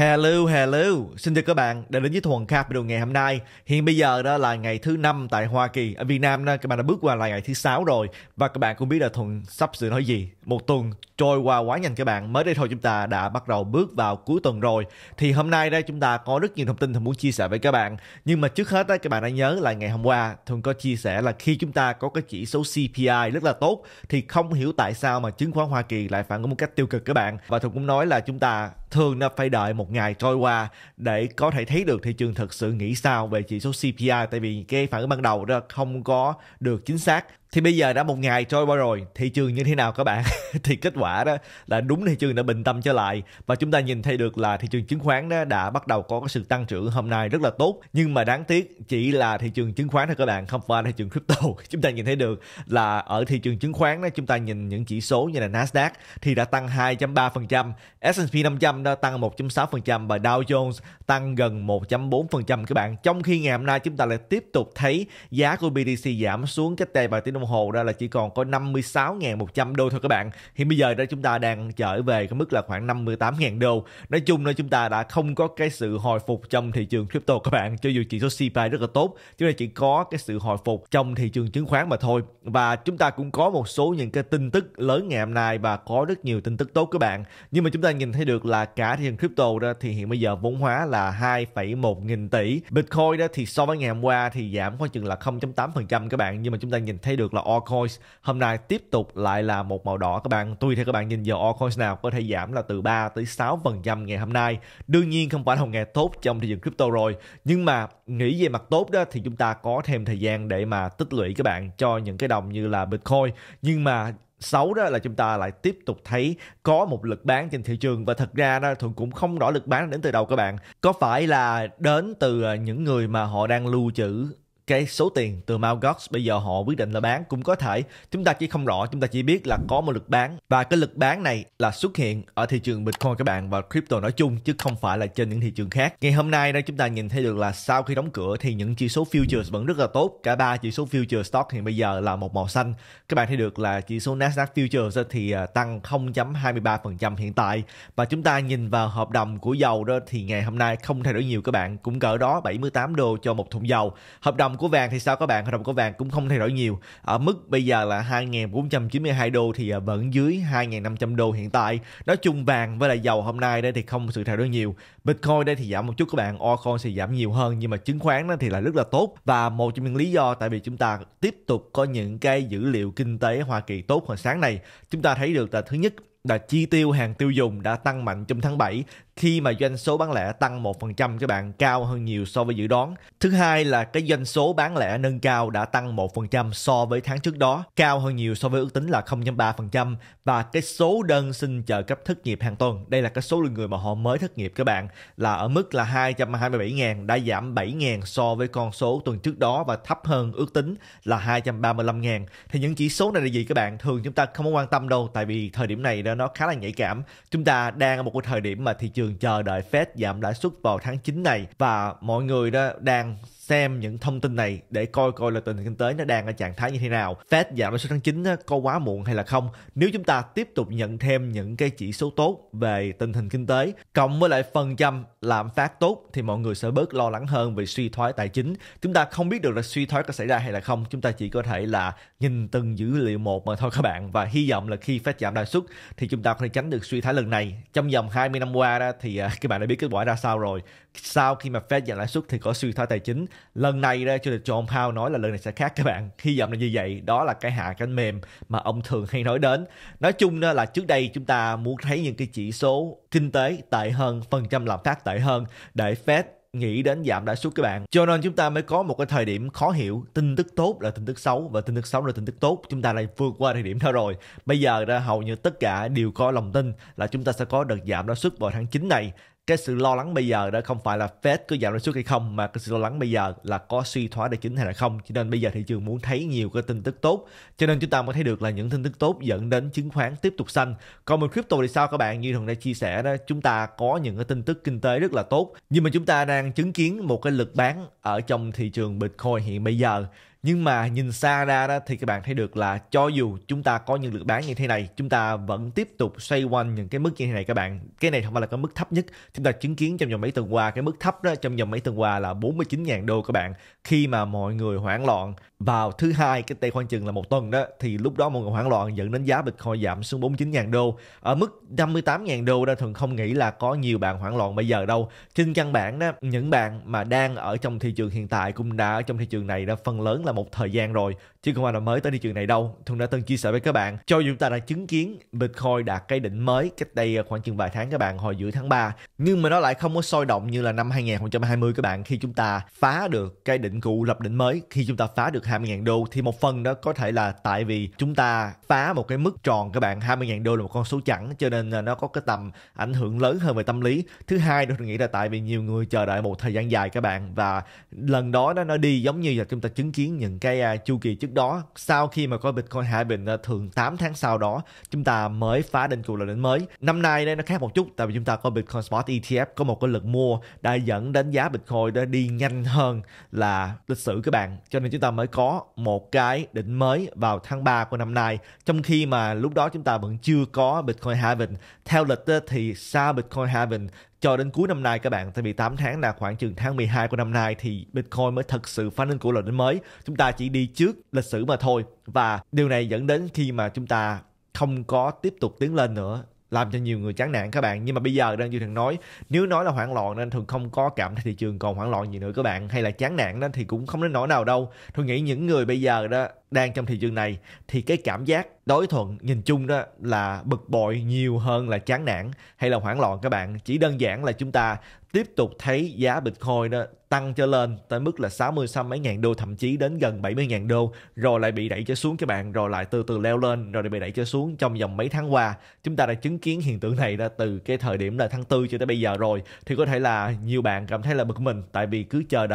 Hello, xin chào các bạn đã đến với Thuận Capital ngày hôm nay. Hiện bây giờ đó là ngày thứ 5 tại Hoa Kỳ. Ở Việt Nam đó, các bạn đã bước qua là ngày thứ 6 rồi. Và các bạn cũng biết là Thuận sắp sửa nói gì. Một tuần trôi qua quá nhanh các bạn. Mới đây thôi chúng ta đã bắt đầu bước vào cuối tuần rồi. Thì hôm nay đây chúng ta có rất nhiều thông tin Thuận muốn chia sẻ với các bạn. Nhưng mà trước hết đó, các bạn đã nhớ là ngày hôm qua Thuận có chia sẻ là khi chúng ta có cái chỉ số CPI rất là tốt thì không hiểu tại sao mà chứng khoán Hoa Kỳ lại phản ứng một cách tiêu cực các bạn. Và Thuận cũng nói là chúng ta thường là phải đợi một ngày trôi qua để có thể thấy được thị trường thật sự nghĩ sao về chỉ số CPI, tại vì cái phản ứng ban đầu đó không có được chính xác. Thì bây giờ đã một ngày trôi qua rồi, thị trường như thế nào các bạn? Thì kết quả đó là đúng, thị trường đã bình tâm trở lại và chúng ta nhìn thấy được là thị trường chứng khoán đó đã bắt đầu có cái sự tăng trưởng hôm nay rất là tốt. Nhưng mà đáng tiếc chỉ là thị trường chứng khoán thôi các bạn, không phải thị trường crypto. Chúng ta nhìn thấy được là ở thị trường chứng khoán đó, chúng ta nhìn những chỉ số như là Nasdaq thì đã tăng 2.3%, S&P 500 đã tăng 1.6% và Dow Jones tăng gần 1.4% các bạn. Trong khi ngày hôm nay chúng ta lại tiếp tục thấy giá của BTC giảm xuống cách đây vài tiếng đồng hồ ra là chỉ còn có 56.100 đô thôi các bạn. Hiện bây giờ đó chúng ta đang trở về cái mức là khoảng 58.000 đô. Nói chung là chúng ta đã không có cái sự hồi phục trong thị trường crypto các bạn. Cho dù chỉ số CPI rất là tốt, chúng ta chỉ có cái sự hồi phục trong thị trường chứng khoán mà thôi. Và chúng ta cũng có một số những cái tin tức lớn ngày hôm nay và có rất nhiều tin tức tốt các bạn. Nhưng mà chúng ta nhìn thấy được là cả thị trường crypto đó thì hiện bây giờ vốn hóa là 2,1 nghìn tỷ. Bitcoin đó thì so với ngày hôm qua thì giảm khoảng chừng là 0.8% các bạn. Nhưng mà chúng ta nhìn thấy được là altcoins hôm nay tiếp tục lại là một màu đỏ các bạn. Tuy theo các bạn nhìn vào altcoins nào có thể giảm là từ 3 tới 6% ngày hôm nay. Đương nhiên không phải là một ngày tốt trong thị trường crypto rồi, nhưng mà nghĩ về mặt tốt đó thì chúng ta có thêm thời gian để mà tích lũy các bạn cho những cái đồng như là Bitcoin. Nhưng mà xấu đó là chúng ta lại tiếp tục thấy có một lực bán trên thị trường. Và thật ra đó, Thuận cũng không rõ lực bán đến từ đâu các bạn. Có phải là đến từ những người mà họ đang lưu trữ cái số tiền từ Mt. Gox, bây giờ họ quyết định là bán cũng có thể. Chúng ta chỉ không rõ, chúng ta chỉ biết là có một lực bán. Và cái lực bán này là xuất hiện ở thị trường Bitcoin các bạn và crypto nói chung, chứ không phải là trên những thị trường khác. Ngày hôm nay đây chúng ta nhìn thấy được là sau khi đóng cửa thì những chỉ số futures vẫn rất là tốt. Cả ba chỉ số futures stock hiện bây giờ là một màu xanh. Các bạn thấy được là chỉ số Nasdaq futures thì tăng 0.23% hiện tại. Và chúng ta nhìn vào hợp đồng của dầu đó thì ngày hôm nay không thay đổi nhiều các bạn. Cũng cỡ đó 78 đô cho một thùng dầu. Hợp đồng của vàng thì sao các bạn? Hợp đồng của vàng cũng không thay đổi nhiều. Ở mức bây giờ là 2.492 đô thì vẫn dưới 2.500 đô hiện tại. Nói chung vàng với lại dầu hôm nay đây thì không sự thay đổi nhiều. Bitcoin đây thì giảm một chút các bạn, altcoin thì giảm nhiều hơn, nhưng mà chứng khoán đó thì là rất là tốt. Và một trong những lý do tại vì chúng ta tiếp tục có những cái dữ liệu kinh tế Hoa Kỳ tốt hồi sáng này. Chúng ta thấy được là thứ nhất là chi tiêu hàng tiêu dùng đã tăng mạnh trong tháng 7 khi mà doanh số bán lẻ tăng 1% các bạn, cao hơn nhiều so với dự đoán. Thứ hai là cái doanh số bán lẻ nâng cao đã tăng 1% so với tháng trước đó, cao hơn nhiều so với ước tính là 0.3%. Và cái số đơn xin trợ cấp thất nghiệp hàng tuần, đây là cái số lượng người mà họ mới thất nghiệp các bạn, là ở mức là 227.000, đã giảm 7.000 so với con số tuần trước đó và thấp hơn ước tính là 235.000. Thì những chỉ số này là gì các bạn? Thường chúng ta không có quan tâm đâu, tại vì thời điểm này nó khá là nhạy cảm. Chúng ta đang ở một cái thời điểm mà thị trường chờ đợi Fed giảm lãi suất vào tháng 9 này và mọi người đó đang xem những thông tin này để coi là tình hình kinh tế nó đang ở trạng thái như thế nào. Fed giảm lãi suất tháng 9 có quá muộn hay là không? Nếu chúng ta tiếp tục nhận thêm những cái chỉ số tốt về tình hình kinh tế cộng với lại phần trăm lạm phát tốt thì mọi người sẽ bớt lo lắng hơn về suy thoái tài chính. Chúng ta không biết được là suy thoái có xảy ra hay là không. Chúng ta chỉ có thể là nhìn từng dữ liệu một mà thôi các bạn. Và hy vọng là khi Fed giảm lãi suất thì chúng ta có thể tránh được suy thoái lần này. Trong vòng 20 năm qua đó, thì các bạn đã biết kết quả ra sao rồi. Sau khi mà Fed giảm lãi suất thì có suy thoái tài chính. Lần này ra Chủ tịch John Powell nói là lần này sẽ khác các bạn. Hy vọng là như vậy. Đó là cái hạ cánh mềm mà ông thường hay nói đến. Nói chung đó là trước đây chúng ta muốn thấy những cái chỉ số kinh tế tệ hơn, phần trăm lạm phát tệ hơn để Fed nghĩ đến giảm lãi suất các bạn. Cho nên chúng ta mới có một cái thời điểm khó hiểu. Tin tức tốt là tin tức xấu và tin tức xấu là tin tức tốt. Chúng ta lại vượt qua thời điểm đó rồi. Bây giờ ra hầu như tất cả đều có lòng tin là chúng ta sẽ có đợt giảm lãi suất vào tháng 9 này. Cái sự lo lắng bây giờ đó không phải là Fed có giảm lãi suất hay không, mà cái sự lo lắng bây giờ là có suy thoái tài chính hay là không. Cho nên bây giờ thị trường muốn thấy nhiều cái tin tức tốt, cho nên chúng ta mới thấy được là những tin tức tốt dẫn đến chứng khoán tiếp tục xanh. Còn về crypto thì sao các bạn? Như Thuận đã chia sẻ đó, chúng ta có những cái tin tức kinh tế rất là tốt, nhưng mà chúng ta đang chứng kiến một cái lực bán ở trong thị trường Bitcoin hiện bây giờ. Nhưng mà nhìn xa ra đó thì các bạn thấy được là cho dù chúng ta có những lực bán như thế này, chúng ta vẫn tiếp tục xoay quanh những cái mức như thế này các bạn. Cái này không phải là cái mức thấp nhất. Chúng ta chứng kiến trong vòng mấy tuần qua, cái mức thấp đó trong vòng mấy tuần qua là 49.000 đô các bạn. Khi mà mọi người hoảng loạn vào thứ hai, cái tây khoan chừng là một tuần đó, thì lúc đó mọi người hoảng loạn dẫn đến giá Bitcoin giảm xuống 49.000 đô. Ở mức 58.000 đô đó thường không nghĩ là có nhiều bạn hoảng loạn bây giờ đâu. Trên căn bản đó, những bạn mà đang ở trong thị trường hiện tại cũng đã ở trong thị trường này đã phần lớn là một thời gian rồi, chứ không phải là mới tới thị trường này đâu. Thuận đã từng chia sẻ với các bạn, cho dù chúng ta đã chứng kiến Bitcoin đạt cái đỉnh mới cách đây khoảng chừng vài tháng các bạn, hồi giữa tháng 3, nhưng mà nó lại không có sôi động như là năm 2020 các bạn. Khi chúng ta phá được cái đỉnh cũ lập đỉnh mới, khi chúng ta phá được 20.000 đô thì một phần đó có thể là tại vì chúng ta phá một cái mức tròn các bạn. 20.000 đô là một con số chẵn cho nên là nó có cái tầm ảnh hưởng lớn hơn về tâm lý. Thứ hai đó, tôi nghĩ là tại vì nhiều người chờ đợi một thời gian dài các bạn, và lần đó nó đi giống như là chúng ta chứng kiến những cái chu kỳ trước đó. Sau khi mà có Bitcoin hạ bình thường 8 tháng sau đó chúng ta mới phá đỉnh cũ là đỉnh mới. Năm nay đây nó khác một chút, tại vì chúng ta có Bitcoin Spot ETF, có một cái lực mua đã dẫn đến giá Bitcoin đã đi nhanh hơn là lịch sử các bạn, cho nên chúng ta mới có một cái đỉnh mới vào tháng 3 của năm nay, trong khi mà lúc đó chúng ta vẫn chưa có Bitcoin halving. Theo lịch thì sau Bitcoin halving cho đến cuối năm nay các bạn, tại vì 8 tháng là khoảng chừng tháng 12 của năm nay thì Bitcoin mới thật sự phá đỉnh cũ là đỉnh mới. Chúng ta chỉ đi trước lịch sử mà thôi, và điều này dẫn đến khi mà chúng ta không có tiếp tục tiến lên nữa, làm cho nhiều người chán nản các bạn. Nhưng mà bây giờ đang như thường nói, nếu nói là hoảng loạn nên thường không có cảm thấy thị trường còn hoảng loạn gì nữa các bạn, hay là chán nản đó thì cũng không đến nỗi nào đâu. Tôi nghĩ những người bây giờ đó đang trong thị trường này thì cái cảm giác đối Thuận nhìn chung đó là bực bội nhiều hơn là chán nản hay là hoảng loạn các bạn. Chỉ đơn giản là chúng ta tiếp tục thấy giá Bitcoin đó tăng cho lên tới mức là 60 mấy ngàn đô, thậm chí đến gần 70.000 đô, rồi lại bị đẩy cho xuống các bạn, rồi lại từ từ leo lên, rồi lại bị đẩy cho xuống trong vòng mấy tháng qua. Chúng ta đã chứng kiến hiện tượng này đã từ cái thời điểm là tháng 4 cho tới bây giờ rồi, thì có thể là nhiều bạn cảm thấy là bực mình, tại vì cứ chờ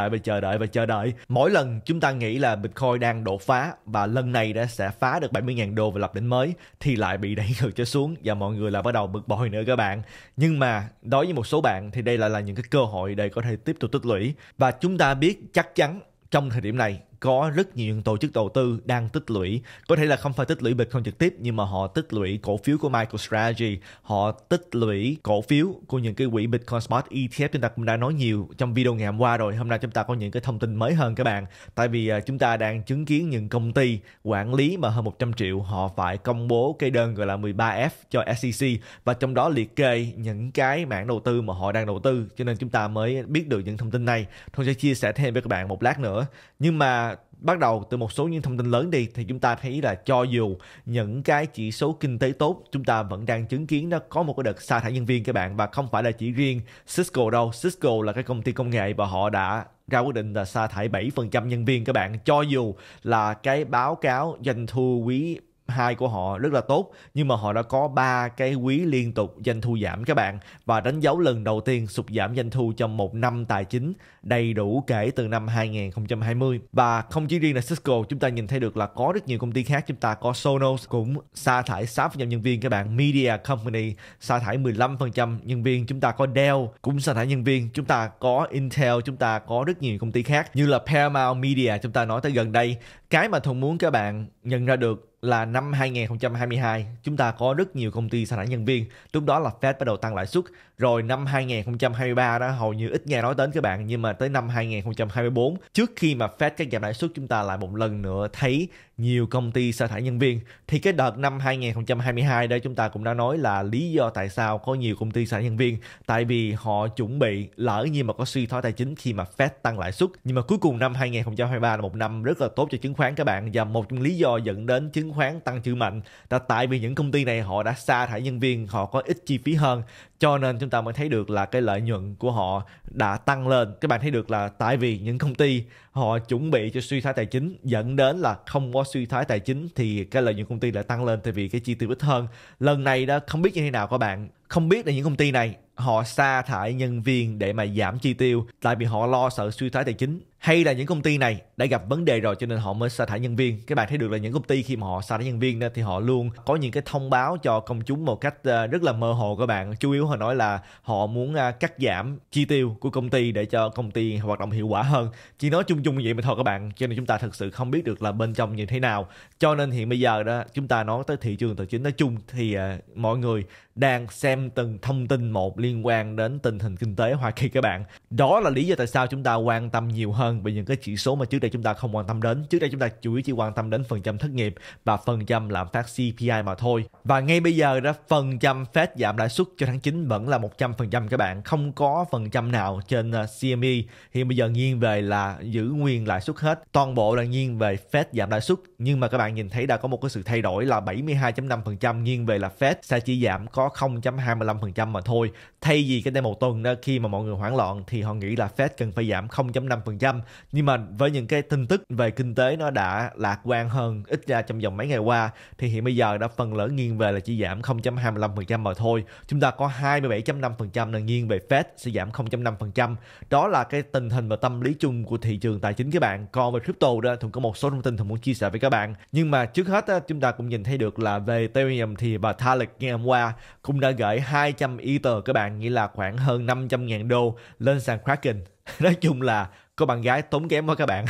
đợi. Mỗi lần chúng ta nghĩ là Bitcoin đang đột phá và lần này đã sẽ phá được 70.000 đô và lập đỉnh mới thì lại bị đẩy ngược cho xuống, và mọi người lại bắt đầu bực bội nữa các bạn. Nhưng mà đối với một số bạn thì đây là những cái cơ hội để có thể tiếp tục tích lũy, và chúng ta biết chắc chắn trong thời điểm này có rất nhiều tổ chức đầu tư đang tích lũy, có thể là không phải tích lũy Bitcoin trực tiếp nhưng mà họ tích lũy cổ phiếu của MicroStrategy, họ tích lũy cổ phiếu của những cái quỹ Bitcoin Spot ETF. Chúng ta cũng đã nói nhiều trong video ngày hôm qua rồi, hôm nay chúng ta có những cái thông tin mới hơn các bạn, tại vì chúng ta đang chứng kiến những công ty quản lý mà hơn 100 triệu họ phải công bố cái đơn gọi là 13F cho SEC, và trong đó liệt kê những cái mảng đầu tư mà họ đang đầu tư, cho nên chúng ta mới biết được những thông tin này. Tôi sẽ chia sẻ thêm với các bạn một lát nữa. Nhưng mà bắt đầu từ một số những thông tin lớn đi, thì chúng ta thấy là cho dù những cái chỉ số kinh tế tốt, chúng ta vẫn đang chứng kiến nó có một cái đợt sa thải nhân viên các bạn, và không phải là chỉ riêng Cisco đâu. Cisco là cái công ty công nghệ và họ đã ra quyết định là sa thải 7% nhân viên các bạn. Cho dù là cái báo cáo doanh thu quý 2 của họ rất là tốt, nhưng mà họ đã có 3 cái quý liên tục doanh thu giảm các bạn, và đánh dấu lần đầu tiên sụt giảm doanh thu trong một năm tài chính đầy đủ kể từ năm 2020. Và không chỉ riêng là Cisco, chúng ta nhìn thấy được là có rất nhiều công ty khác. Chúng ta có Sonos cũng sa thải 6% nhân viên các bạn, Media Company sa thải 15% nhân viên, chúng ta có Dell cũng sa thải nhân viên, chúng ta có Intel, chúng ta có rất nhiều công ty khác như là Paramount Media chúng ta nói tới gần đây. Cái mà Thuận muốn các bạn nhận ra được là năm 2022 chúng ta có rất nhiều công ty sa thải nhân viên, lúc đó là Fed bắt đầu tăng lãi suất. Rồi năm 2023 đó hầu như ít nghe nói đến các bạn, nhưng mà tới năm 2024 trước khi mà Fed cắt giảm lãi suất, chúng ta lại một lần nữa thấy nhiều công ty sa thải nhân viên. Thì cái đợt năm 2022 đây chúng ta cũng đã nói là lý do tại sao có nhiều công ty sa thải nhân viên, tại vì họ chuẩn bị lỡ như mà có suy thoái tài chính khi mà Fed tăng lãi suất. Nhưng mà cuối cùng năm 2023 là một năm rất là tốt cho chứng khoán các bạn, và một trong lý do dẫn đến chứng khoán tăng trưởng mạnh là tại vì những công ty này họ đã sa thải nhân viên, họ có ít chi phí hơn, cho nên chúng ta mới thấy được là cái lợi nhuận của họ đã tăng lên. Các bạn thấy được là tại vì những công ty họ chuẩn bị cho suy thoái tài chính, dẫn đến là không có suy thoái tài chính thì cái lợi nhuận công ty lại tăng lên, tại vì cái chi tiêu ít hơn. Lần này đó không biết như thế nào các bạn, không biết là những công ty này họ sa thải nhân viên để mà giảm chi tiêu, tại vì họ lo sợ suy thoái tài chính, hay là những công ty này đã gặp vấn đề rồi cho nên họ mới sa thải nhân viên. Các bạn thấy được là những công ty khi mà họ sa thải nhân viên thì họ luôn có những cái thông báo cho công chúng một cách rất là mơ hồ các bạn. Chủ yếu họ nói là họ muốn cắt giảm chi tiêu của công ty để cho công ty hoạt động hiệu quả hơn. Chỉ nói chung chung như vậy mà thôi các bạn, cho nên chúng ta thực sự không biết được là bên trong như thế nào. Cho nên hiện bây giờ đó, chúng ta nói tới thị trường tài chính nói chung thì mọi người đang xem từng thông tin một liên quan đến tình hình kinh tế Hoa Kỳ các bạn. Đó là lý do tại sao chúng ta quan tâm nhiều hơn về những cái chỉ số mà trước đây chúng ta không quan tâm đến. Trước đây chúng ta chủ yếu chỉ quan tâm đến phần trăm thất nghiệp và phần trăm lạm phát CPI mà thôi. Và ngay bây giờ đó, phần trăm Fed giảm lãi suất cho tháng 9 vẫn là 100% các bạn, không có phần trăm nào trên CME. Hiện bây giờ nghiêng về là giữ nguyên lãi suất hết, toàn bộ là nghiêng về Fed giảm lãi suất. Nhưng mà các bạn nhìn thấy đã có một cái sự thay đổi là 72.5% nghiêng về là Fed sẽ chỉ giảm có 0.25% mà thôi. Thay vì cái đây một tuần đó, khi mà mọi người hoảng loạn thì họ nghĩ là Fed cần phải giảm 0.5%. Nhưng mà với những cái tin tức về kinh tế nó đã lạc quan hơn, ít ra trong vòng mấy ngày qua, thì hiện bây giờ đã phần lớn nghiêng về là chỉ giảm 0.25% mà thôi. Chúng ta có 27.5% là nghiêng về Fed sẽ giảm 0.5%. Đó là cái tình hình và tâm lý chung của thị trường tài chính các bạn. Còn về crypto đó, Thuận có một số thông tin Thuận muốn chia sẻ với các bạn. Nhưng mà trước hết đó, chúng ta cũng nhìn thấy được là về Ethereum thì bà Vitalik ngày hôm qua cũng đã gửi 200 Ether các bạn, nghĩa là khoảng hơn 500.000 đô lên sàn Kraken. Nói chung là có bạn gái tốn kém quá các bạn.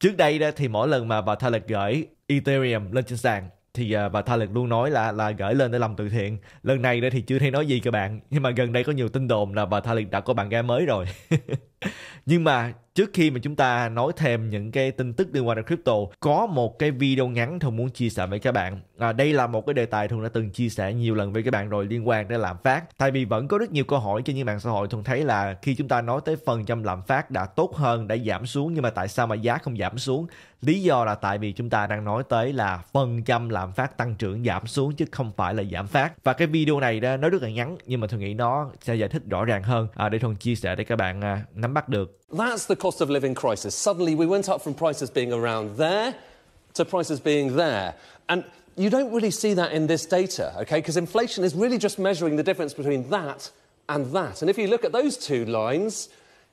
Trước đây đó, thì mỗi lần mà bà Vitalik gửi Ethereum lên trên sàn thì bà Vitalik luôn nói là gửi lên để làm từ thiện. Lần này đó thì chưa thấy nói gì các bạn, nhưng mà gần đây có nhiều tin đồn là bà Vitalik đã có bạn gái mới rồi. Nhưng mà trước khi mà chúng ta nói thêm những cái tin tức liên quan đến crypto, có một cái video ngắn Thuận muốn chia sẻ với các bạn. Đây là một cái đề tài Thuận đã từng chia sẻ nhiều lần với các bạn rồi, liên quan đến lạm phát. Tại vì vẫn có rất nhiều câu hỏi trên những mạng xã hội. Thuận thấy là khi chúng ta nói tới phần trăm lạm phát đã tốt hơn, đã giảm xuống, nhưng mà tại sao mà giá không giảm xuống? Lý do là tại vì chúng ta đang nói tới là phần trăm lạm phát tăng trưởng giảm xuống chứ không phải là giảm phát. Và cái video này đó, nó rất là ngắn nhưng mà Thuận nghĩ nó sẽ giải thích rõ ràng hơn để Thuận chia sẻ để các bạn nắm bắt được. That's the cost of living crisis. Suddenly we went up from prices being around there to prices being there. And you don't really see that in this data, okay? Because inflation is really just measuring the difference between that and that. And if you look at those two lines,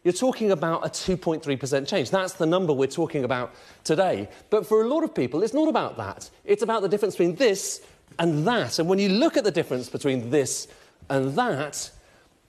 you're talking about a 2.3% change. That's the number we're talking about today. But for a lot of people, it's not about that. It's about the difference between this and that. And when you look at the difference between this and that,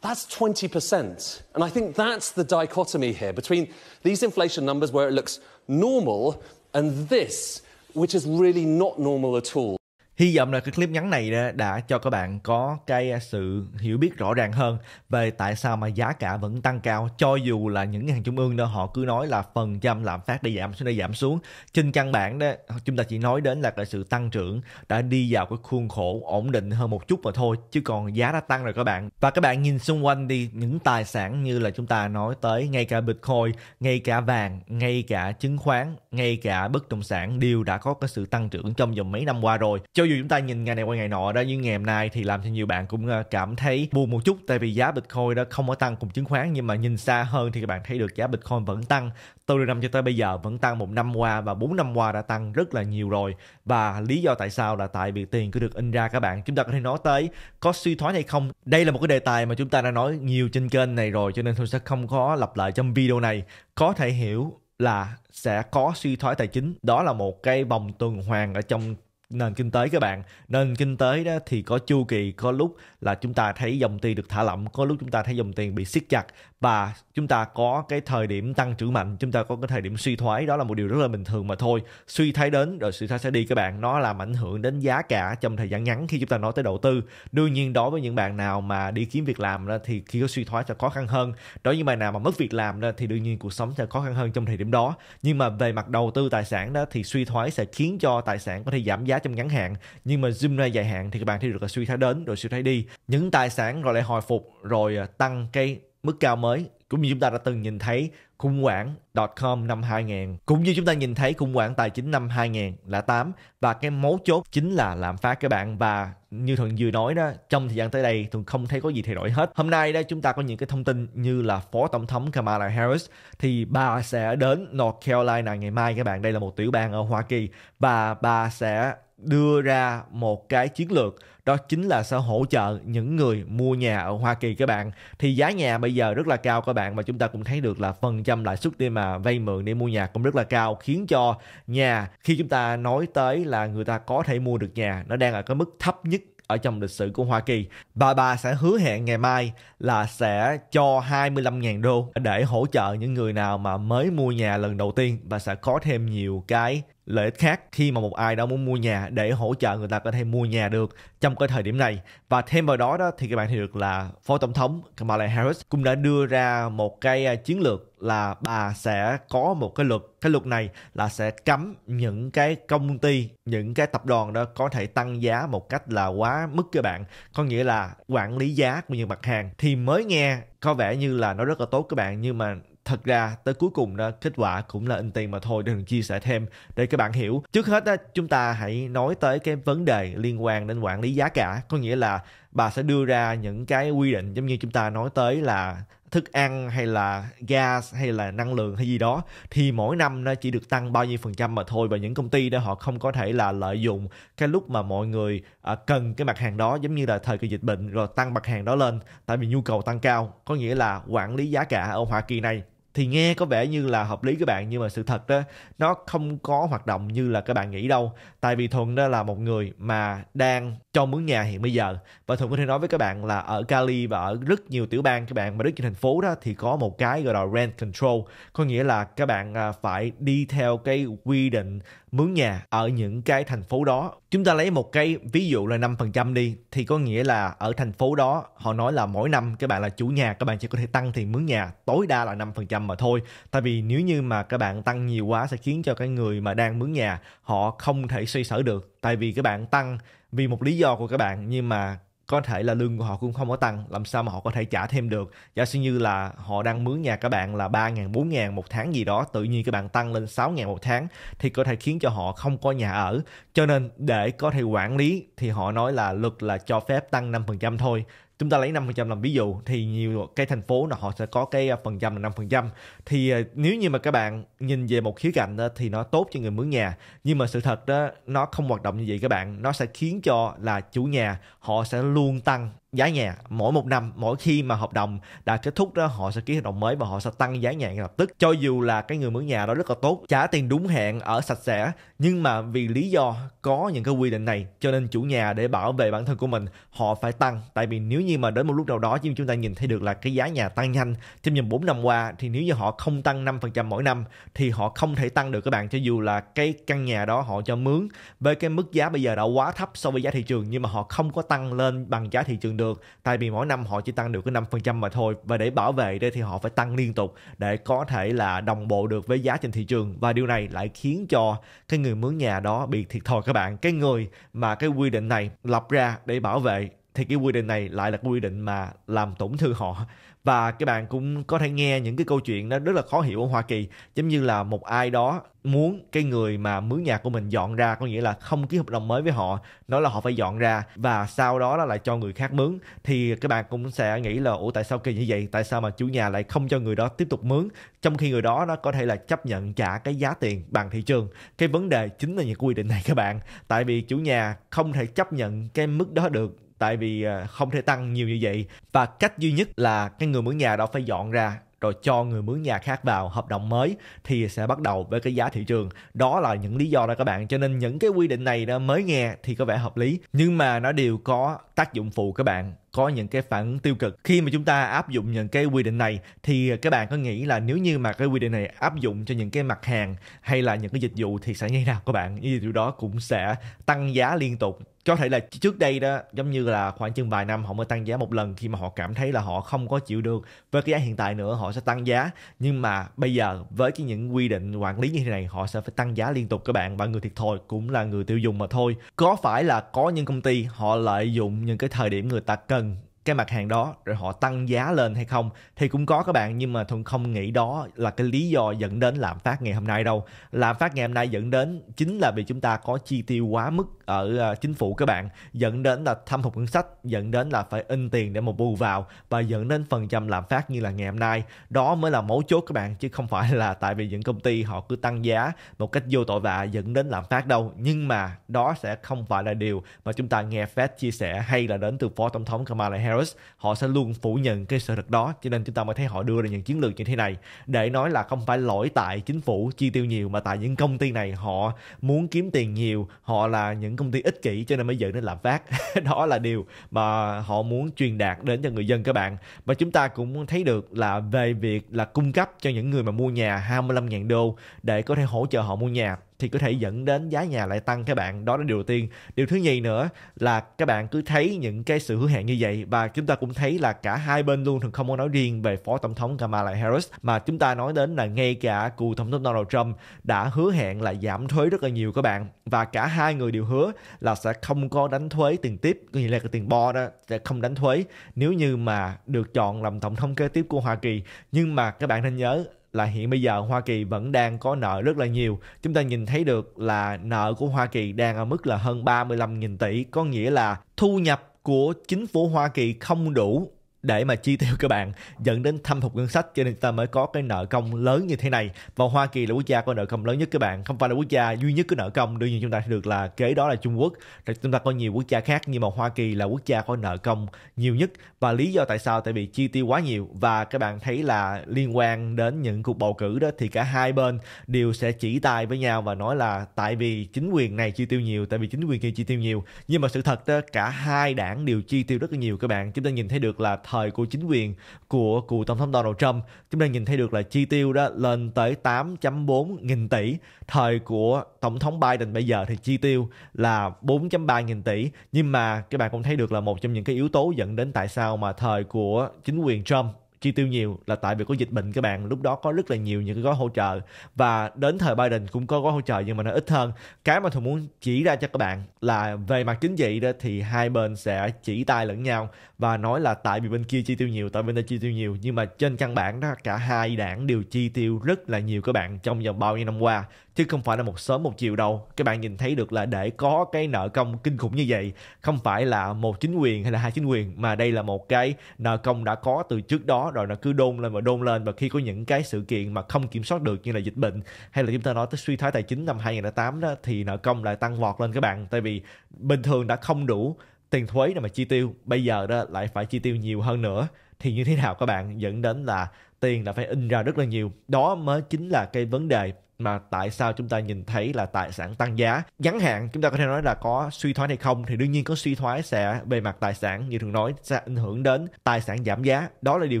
that's 20%. And I think that's the dichotomy here between these inflation numbers where it looks normal and this, which is really not normal at all. Hy vọng là cái clip ngắn này đã cho các bạn có cái sự hiểu biết rõ ràng hơn về tại sao mà giá cả vẫn tăng cao, cho dù là những ngân hàng trung ương đó họ cứ nói là phần trăm lạm phát để giảm xuống, để giảm xuống. Trên căn bản đó, chúng ta chỉ nói đến là cái sự tăng trưởng đã đi vào cái khuôn khổ ổn định hơn một chút mà thôi, chứ còn giá đã tăng rồi các bạn. Và các bạn nhìn xung quanh đi, những tài sản như là chúng ta nói tới, ngay cả Bitcoin, ngay cả vàng, ngay cả chứng khoán, ngay cả bất động sản đều đã có cái sự tăng trưởng trong vòng mấy năm qua rồi. Cho dù chúng ta nhìn ngày này qua ngày nọ đó, nhưng ngày hôm nay thì làm cho nhiều bạn cũng cảm thấy buồn một chút, tại vì giá Bitcoin đó không có tăng cùng chứng khoán. Nhưng mà nhìn xa hơn thì các bạn thấy được giá Bitcoin vẫn tăng từ đầu năm cho tới bây giờ, vẫn tăng một năm qua và 4 năm qua đã tăng rất là nhiều rồi. Và lý do tại sao là tại vì tiền cứ được in ra các bạn. Chúng ta có thể nói tới có suy thoái hay không, đây là một cái đề tài mà chúng ta đã nói nhiều trên kênh này rồi, cho nên tôi sẽ không có lặp lại trong video này. Có thể hiểu là sẽ có suy thoái tài chính, đó là một cái vòng tuần hoàn ở trong nền kinh tế các bạn. Nền kinh tế đó thì có chu kỳ, có lúc là chúng ta thấy dòng tiền được thả lỏng, có lúc chúng ta thấy dòng tiền bị siết chặt, và chúng ta có cái thời điểm tăng trưởng mạnh, chúng ta có cái thời điểm suy thoái. Đó là một điều rất là bình thường mà thôi. Suy thoái đến rồi suy thoái sẽ đi các bạn. Nó làm ảnh hưởng đến giá cả trong thời gian ngắn khi chúng ta nói tới đầu tư. Đương nhiên đối với những bạn nào mà đi kiếm việc làm đó, thì khi có suy thoái sẽ khó khăn hơn. Đối với những bạn nào mà mất việc làm đó, thì đương nhiên cuộc sống sẽ khó khăn hơn trong thời điểm đó. Nhưng mà về mặt đầu tư tài sản đó, thì suy thoái sẽ khiến cho tài sản có thể giảm giá trong ngắn hạn, nhưng mà zoom ra dài hạn thì các bạn thấy được là suy thoái đến rồi suy thoái đi, những tài sản rồi lại hồi phục rồi tăng cái mức cao mới. Cũng như chúng ta đã từng nhìn thấy khủng hoảng .com năm 2000, cũng như chúng ta nhìn thấy khủng hoảng tài chính năm 2008. Và cái mấu chốt chính là lạm phát các bạn. Và như Thuận vừa nói đó, trong thời gian tới đây Thuận không thấy có gì thay đổi hết. Hôm nay đó chúng ta có những cái thông tin như là Phó Tổng thống Kamala Harris thì bà sẽ đến North Carolina ngày mai các bạn. Đây là một tiểu bang ở Hoa Kỳ và bà sẽ đưa ra một cái chiến lược, đó chính là sẽ hỗ trợ những người mua nhà ở Hoa Kỳ các bạn. Thì giá nhà bây giờ rất là cao các bạn, mà chúng ta cũng thấy được là phần trăm lãi suất để mà vay mượn để mua nhà cũng rất là cao, khiến cho nhà khi chúng ta nói tới là người ta có thể mua được nhà, nó đang ở cái mức thấp nhất ở trong lịch sử của Hoa Kỳ. Và bà sẽ hứa hẹn ngày mai là sẽ cho 25.000 đô để hỗ trợ những người nào mà mới mua nhà lần đầu tiên, và sẽ có thêm nhiều cái lợi ích khác khi mà một ai đó muốn mua nhà để hỗ trợ người ta có thể mua nhà được trong cái thời điểm này. Và thêm vào đó thì các bạn thấy được là Phó Tổng thống Kamala Harris cũng đã đưa ra một cái chiến lược là bà sẽ có một cái luật. Cái luật này là sẽ cấm những cái công ty, những cái tập đoàn đó có thể tăng giá một cách là quá mức các bạn. Có nghĩa là quản lý giá của những mặt hàng. Thì mới nghe có vẻ như là nó rất là tốt các bạn, nhưng mà thật ra tới cuối cùng đó, kết quả cũng là in tiền mà thôi. Đừng chia sẻ thêm để các bạn hiểu. Trước hết đó, chúng ta hãy nói tới cái vấn đề liên quan đến quản lý giá cả. Có nghĩa là bà sẽ đưa ra những cái quy định giống như chúng ta nói tới là thức ăn hay là gas hay là năng lượng hay gì đó, thì mỗi năm nó chỉ được tăng bao nhiêu phần trăm mà thôi. Và những công ty đó họ không có thể là lợi dụng cái lúc mà mọi người cần cái mặt hàng đó, giống như là thời kỳ dịch bệnh rồi tăng mặt hàng đó lên tại vì nhu cầu tăng cao. Có nghĩa là quản lý giá cả ở Hoa Kỳ này thì nghe có vẻ như là hợp lý các bạn, nhưng mà sự thật đó nó không có hoạt động như là các bạn nghĩ đâu. Tại vì Thuận đó là một người mà đang cho mướn nhà hiện bây giờ, và Thuận có thể nói với các bạn là ở Cali và ở rất nhiều tiểu bang các bạn, mà rất nhiều thành phố đó thì có một cái gọi là rent control, có nghĩa là các bạn phải đi theo cái quy định mướn nhà ở những cái thành phố đó. Chúng ta lấy một cái ví dụ là 5% đi, thì có nghĩa là ở thành phố đó họ nói là mỗi năm các bạn là chủ nhà, các bạn chỉ có thể tăng tiền mướn nhà tối đa là 5% mà thôi. Tại vì nếu như mà các bạn tăng nhiều quá sẽ khiến cho cái người mà đang mướn nhà họ không thể xoay sở được. Tại vì các bạn tăng vì một lý do của các bạn, nhưng mà có thể là lương của họ cũng không có tăng, làm sao mà họ có thể trả thêm được. Giả sử như là họ đang mướn nhà các bạn là 3.000, 4.000 một tháng gì đó, tự nhiên các bạn tăng lên 6.000 một tháng thì có thể khiến cho họ không có nhà ở. Cho nên để có thể quản lý thì họ nói là luật là cho phép tăng 5% thôi. Chúng ta lấy 5% làm ví dụ, thì nhiều cái thành phố là họ sẽ có cái phần trăm là 5%. Thì nếu như mà các bạn nhìn về một khía cạnh đó, thì nó tốt cho người mướn nhà. Nhưng mà sự thật đó, nó không hoạt động như vậy các bạn. Nó sẽ khiến cho là chủ nhà họ sẽ luôn tăng giá nhà mỗi một năm, mỗi khi mà hợp đồng đã kết thúc đó họ sẽ ký hợp đồng mới và họ sẽ tăng giá nhà ngay lập tức. Cho dù là cái người mướn nhà đó rất là tốt, trả tiền đúng hẹn, ở sạch sẽ, nhưng mà vì lý do có những cái quy định này cho nên chủ nhà để bảo vệ bản thân của mình họ phải tăng. Tại vì nếu như mà đến một lúc nào đó chúng ta nhìn thấy được là cái giá nhà tăng nhanh trong vòng 4 năm qua, thì nếu như họ không tăng 5% mỗi năm thì họ không thể tăng được các bạn. Cho dù là cái căn nhà đó họ cho mướn với cái mức giá bây giờ đã quá thấp so với giá thị trường, nhưng mà họ không có tăng lên bằng giá thị trường được. Tại vì mỗi năm họ chỉ tăng được cái 5% mà thôi, và để bảo vệ đây thì họ phải tăng liên tục để có thể là đồng bộ được với giá trên thị trường. Và điều này lại khiến cho cái người mướn nhà đó bị thiệt thòi các bạn. Cái người mà cái quy định này lập ra để bảo vệ thì cái quy định này lại là quy định mà làm tổn thương họ. Và các bạn cũng có thể nghe những cái câu chuyện nó rất là khó hiểu ở Hoa Kỳ, giống như là một ai đó muốn cái người mà mướn nhà của mình dọn ra, có nghĩa là không ký hợp đồng mới với họ, nói là họ phải dọn ra và sau đó là lại cho người khác mướn. Thì các bạn cũng sẽ nghĩ là ủa tại sao kỳ như vậy, tại sao mà chủ nhà lại không cho người đó tiếp tục mướn trong khi người đó nó có thể là chấp nhận trả cái giá tiền bằng thị trường. Cái vấn đề chính là những quy định này các bạn, tại vì chủ nhà không thể chấp nhận cái mức đó được. Tại vì không thể tăng nhiều như vậy. Và cách duy nhất là cái người mướn nhà đó phải dọn ra rồi cho người mướn nhà khác vào hợp đồng mới thì sẽ bắt đầu với cái giá thị trường. Đó là những lý do đó các bạn. Cho nên những cái quy định này đó mới nghe thì có vẻ hợp lý, nhưng mà nó đều có tác dụng phụ các bạn, có những cái phản ứng tiêu cực. Khi mà chúng ta áp dụng những cái quy định này thì các bạn có nghĩ là nếu như mà cái quy định này áp dụng cho những cái mặt hàng hay là những cái dịch vụ thì sẽ như thế nào các bạn? Những dịch vụ đó cũng sẽ tăng giá liên tục. Có thể là trước đây đó giống như là khoảng chừng vài năm họ mới tăng giá một lần, khi mà họ cảm thấy là họ không có chịu được với cái giá hiện tại nữa họ sẽ tăng giá. Nhưng mà bây giờ với cái những quy định quản lý như thế này họ sẽ phải tăng giá liên tục các bạn, và người thiệt thòi cũng là người tiêu dùng mà thôi. Có phải là có những công ty họ lợi dụng những cái thời điểm người ta cần cái mặt hàng đó rồi họ tăng giá lên hay không thì cũng có các bạn, nhưng mà Thuận không nghĩ đó là cái lý do dẫn đến lạm phát ngày hôm nay đâu. Lạm phát ngày hôm nay dẫn đến chính là vì chúng ta có chi tiêu quá mức ở chính phủ các bạn, dẫn đến là thâm hụt ngân sách, dẫn đến là phải in tiền để mà bù vào và dẫn đến phần trăm lạm phát như là ngày hôm nay. Đó mới là mấu chốt các bạn, chứ không phải là tại vì những công ty họ cứ tăng giá một cách vô tội vạ dẫn đến lạm phát đâu. Nhưng mà đó sẽ không phải là điều mà chúng ta nghe Fed chia sẻ hay là đến từ Phó Tổng thống Kamala Harris. Họ sẽ luôn phủ nhận cái sự thật đó, cho nên chúng ta mới thấy họ đưa ra những chiến lược như thế này để nói là không phải lỗi tại chính phủ chi tiêu nhiều, mà tại những công ty này họ muốn kiếm tiền nhiều, họ là những công ty ích kỷ cho nên mới dẫn đến lạm phát. Đó là điều mà họ muốn truyền đạt đến cho người dân các bạn. Và chúng ta cũng thấy được là về việc là cung cấp cho những người mà mua nhà 25.000 đô để có thể hỗ trợ họ mua nhà thì có thể dẫn đến giá nhà lại tăng các bạn. Đó là điều đầu tiên. Điều thứ nhì nữa là các bạn cứ thấy những cái sự hứa hẹn như vậy, và chúng ta cũng thấy là cả hai bên luôn, không có nói riêng về Phó Tổng thống Kamala Harris mà chúng ta nói đến là ngay cả cựu Tổng thống Donald Trump đã hứa hẹn là giảm thuế rất là nhiều các bạn, và cả hai người đều hứa là sẽ không có đánh thuế tiền tiếp, có nghĩa là cái tiền bo đó sẽ không đánh thuế nếu như mà được chọn làm tổng thống kế tiếp của Hoa Kỳ. Nhưng mà các bạn nên nhớ là hiện bây giờ Hoa Kỳ vẫn đang có nợ rất là nhiều. Chúng ta nhìn thấy được là nợ của Hoa Kỳ đang ở mức là hơn 35.000 tỷ, có nghĩa là thu nhập của chính phủ Hoa Kỳ không đủ để mà chi tiêu các bạn, dẫn đến thâm hụt ngân sách, cho nên ta mới có cái nợ công lớn như thế này. Và Hoa Kỳ là quốc gia có nợ công lớn nhất các bạn, không phải là quốc gia duy nhất có nợ công. Đương nhiên chúng ta thấy được là kế đó là Trung Quốc, rồi chúng ta có nhiều quốc gia khác, nhưng mà Hoa Kỳ là quốc gia có nợ công nhiều nhất. Và lý do tại sao? Tại vì chi tiêu quá nhiều. Và các bạn thấy là liên quan đến những cuộc bầu cử đó thì cả hai bên đều sẽ chỉ tay với nhau và nói là tại vì chính quyền này chi tiêu nhiều, tại vì chính quyền kia chi tiêu nhiều. Nhưng mà sự thật đó, cả hai đảng đều chi tiêu rất là nhiều các bạn. Chúng ta nhìn thấy được là thời của chính quyền của cựu Tổng thống Donald Trump, chúng ta nhìn thấy được là chi tiêu đó lên tới 8.4 nghìn tỷ. Thời của Tổng thống Biden bây giờ thì chi tiêu là 4.3 nghìn tỷ. Nhưng mà các bạn cũng thấy được là một trong những cái yếu tố dẫn đến tại sao mà thời của chính quyền Trump chi tiêu nhiều là tại vì có dịch bệnh các bạn. Lúc đó có rất là nhiều những cái gói hỗ trợ, và đến thời Biden cũng có gói hỗ trợ nhưng mà nó ít hơn. Cái mà tôi muốn chỉ ra cho các bạn là về mặt chính trị đó thì hai bên sẽ chỉ tay lẫn nhau và nói là tại vì bên kia chi tiêu nhiều, tại bên đây chi tiêu nhiều. Nhưng mà trên căn bản đó, cả hai đảng đều chi tiêu rất là nhiều các bạn trong vòng bao nhiêu năm qua, chứ không phải là một sớm một chiều đâu. Các bạn nhìn thấy được là để có cái nợ công kinh khủng như vậy, không phải là một chính quyền hay là hai chính quyền, mà đây là một cái nợ công đã có từ trước đó rồi, nó cứ đôn lên. Và khi có những cái sự kiện mà không kiểm soát được như là dịch bệnh hay là chúng ta nói tới suy thoái tài chính năm 2008 đó, thì nợ công lại tăng vọt lên các bạn. Tại vì bình thường đã không đủ tiền thuế để mà chi tiêu, bây giờ đó lại phải chi tiêu nhiều hơn nữa. Thì như thế nào các bạn? Dẫn đến là tiền là phải in ra rất là nhiều. Đó mới chính là cái vấn đề mà tại sao chúng ta nhìn thấy là tài sản tăng giá. Ngắn hạn chúng ta có thể nói là có suy thoái hay không, thì đương nhiên có suy thoái sẽ về mặt tài sản, như thường nói sẽ ảnh hưởng đến tài sản giảm giá. Đó là điều